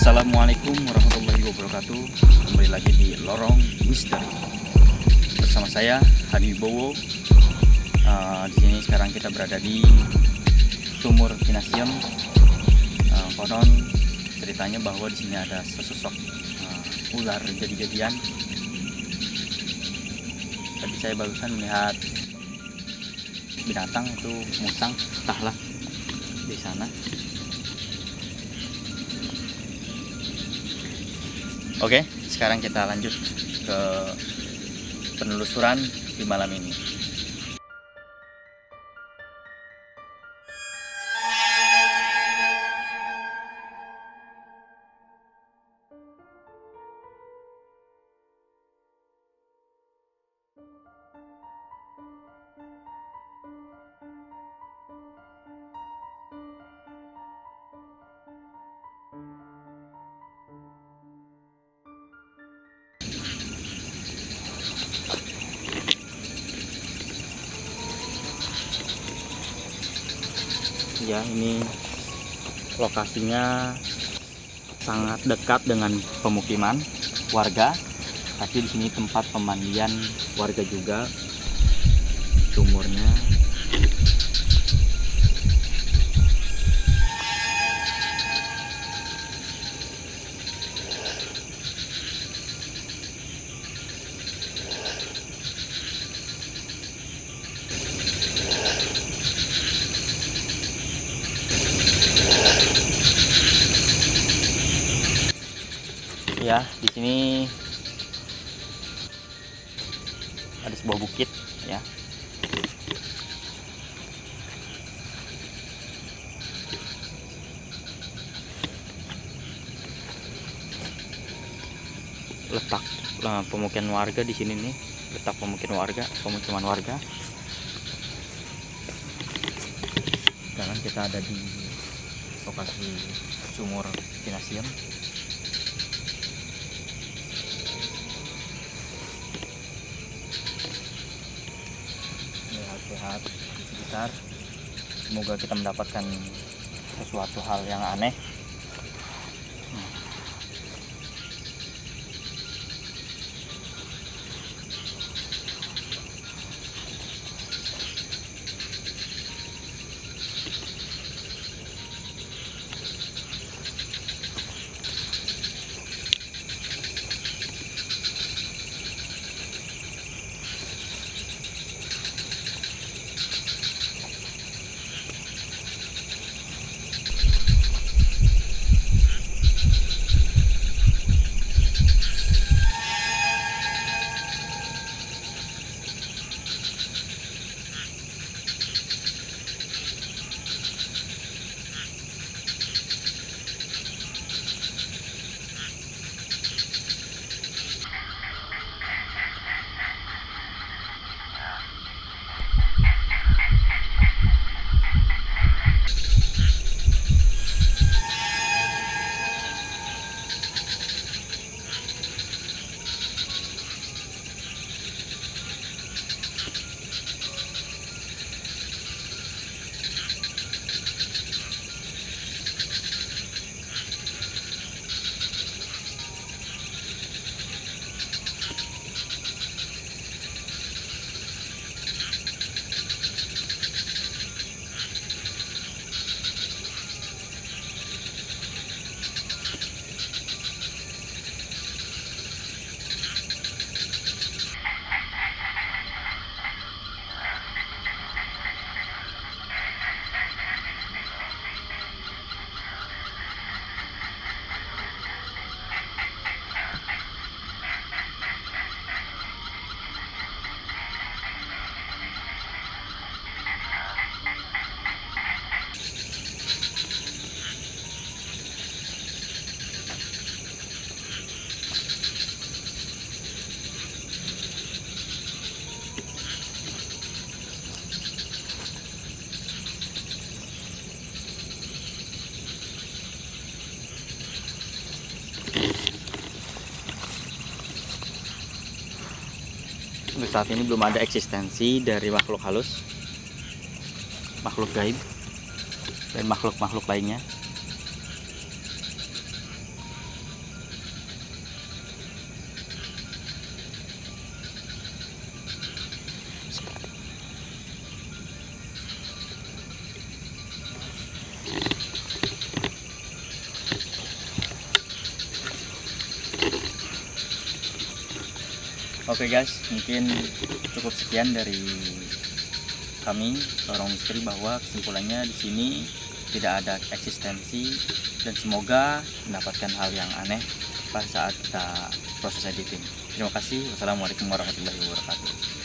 Assalamualaikum warahmatullahi wabarakatuh. Kembali lagi di Lorong Misteri bersama saya Hadi Wibowo. Di sini sekarang kita berada di sumur Kinasium. Konon ceritanya bahwa di sini ada sesosok ular jadi-jadian. Tadi saya barusan melihat binatang itu musang, entahlah di sana. Oke, sekarang kita lanjut ke penelusuran di malam ini. Ya, ini lokasinya sangat dekat dengan pemukiman warga, tapi di sini tempat pemandian warga juga. Sumurnya ya, di sini ada sebuah bukit ya. Letak pemukiman warga di sini nih, letak pemukiman warga. Sekarang kita ada di lokasi sumur Kinasium. Lihat di sekitar, semoga kita mendapatkan sesuatu hal yang aneh. saat ini belum ada eksistensi dari makhluk halus, makhluk gaib, dan makhluk-makhluk lainnya. Oke guys, mungkin cukup sekian dari kami Lorong Misteri, bahwa kesimpulannya di sini tidak ada eksistensi, dan semoga mendapatkan hal yang aneh pas saat kita proses editing. Terima kasih. Wassalamualaikum warahmatullahi wabarakatuh.